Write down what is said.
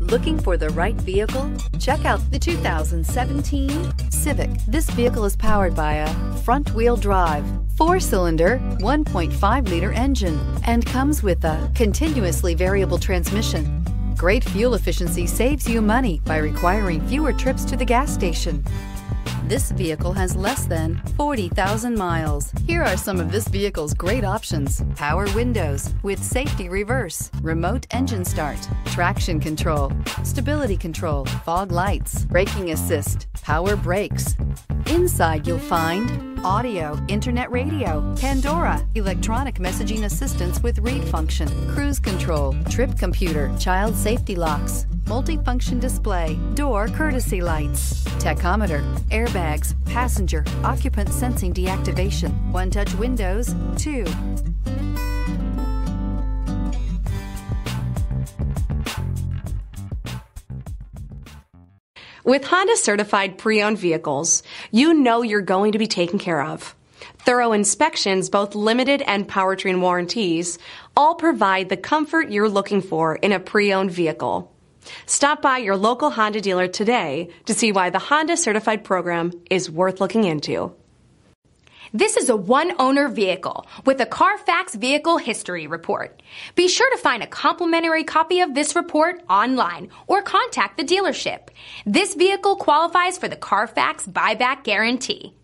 Looking for the right vehicle? Check out the 2017 Civic. This vehicle is powered by a front-wheel drive, 4-cylinder, 1.5-liter engine, and comes with a continuously variable transmission. Great fuel efficiency saves you money by requiring fewer trips to the gas station. This vehicle has less than 40,000 miles. Here are some of this vehicle's great options: power windows with safety reverse, remote engine start, traction control, stability control, fog lights, braking assist, power brakes. Inside you'll find audio, internet radio, Pandora, electronic messaging assistance with read function, cruise control, trip computer, child safety locks, multifunction display, door courtesy lights, tachometer, airbags, passenger occupant sensing deactivation, one-touch windows, 2. With Honda certified pre-owned vehicles, you know you're going to be taken care of. Thorough inspections, both limited and powertrain warranties, all provide the comfort you're looking for in a pre-owned vehicle. Stop by your local Honda dealer today to see why the Honda certified program is worth looking into. This is a one-owner vehicle with a Carfax Vehicle History Report. Be sure to find a complimentary copy of this report online or contact the dealership. This vehicle qualifies for the Carfax Buyback Guarantee.